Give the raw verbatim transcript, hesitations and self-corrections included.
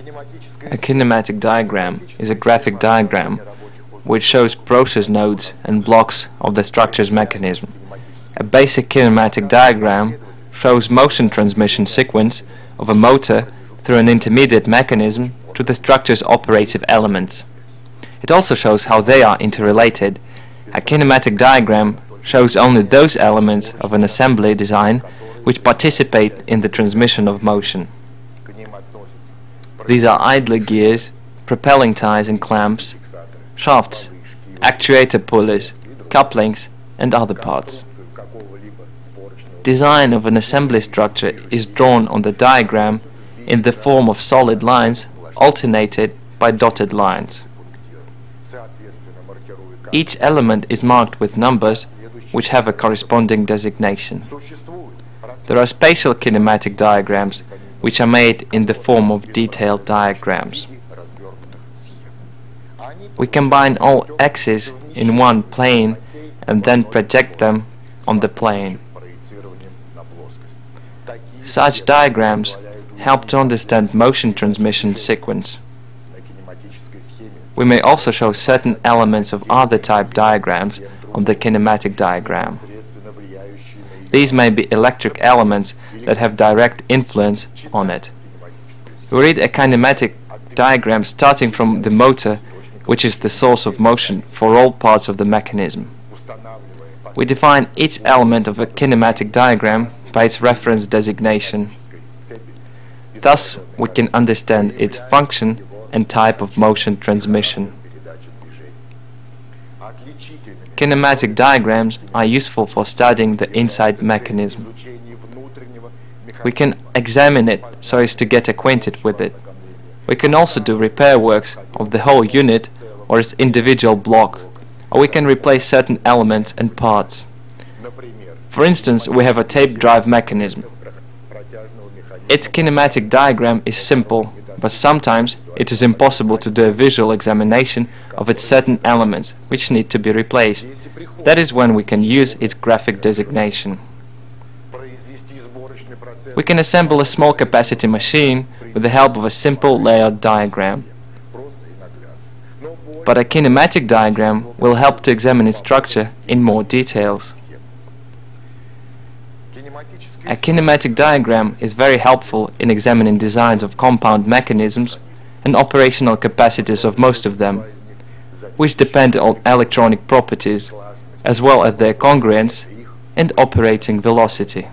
A kinematic diagram is a graphic diagram which shows process nodes and blocks of the structure's mechanism. A basic kinematic diagram shows motion transmission sequence of a motor through an intermediate mechanism to the structure's operative elements. It also shows how they are interrelated. A kinematic diagram shows only those elements of an assembly design which participate in the transmission of motion. These are idler gears, propelling ties and clamps, shafts, actuator pulleys, couplings and other parts. Design of an assembly structure is drawn on the diagram in the form of solid lines alternated by dotted lines. Each element is marked with numbers which have a corresponding designation. There are spatial kinematic diagrams which are made in the form of detailed diagrams. We combine all axes in one plane and then project them on the plane. Such diagrams help to understand motion transmission sequence. We may also show certain elements of other type diagrams on the kinematic diagram. These may be electric elements that have direct influence on it. We read a kinematic diagram starting from the motor, which is the source of motion for all parts of the mechanism. We define each element of a kinematic diagram by its reference designation. Thus, we can understand its function and type of motion transmission. Kinematic diagrams are useful for studying the inside mechanism. We can examine it so as to get acquainted with it. We can also do repair works of the whole unit or its individual block, or we can replace certain elements and parts. For instance, we have a tape drive mechanism. Its kinematic diagram is simple, but sometimes it is impossible to do a visual examination of its certain elements, which need to be replaced. That is when we can use its graphic designation. We can assemble a small capacity machine with the help of a simple layout diagram. But a kinematic diagram will help to examine its structure in more details. A kinematic diagram is very helpful in examining designs of compound mechanisms and operational capacities of most of them, which depend on electronic properties, as well as their congruence and operating velocity.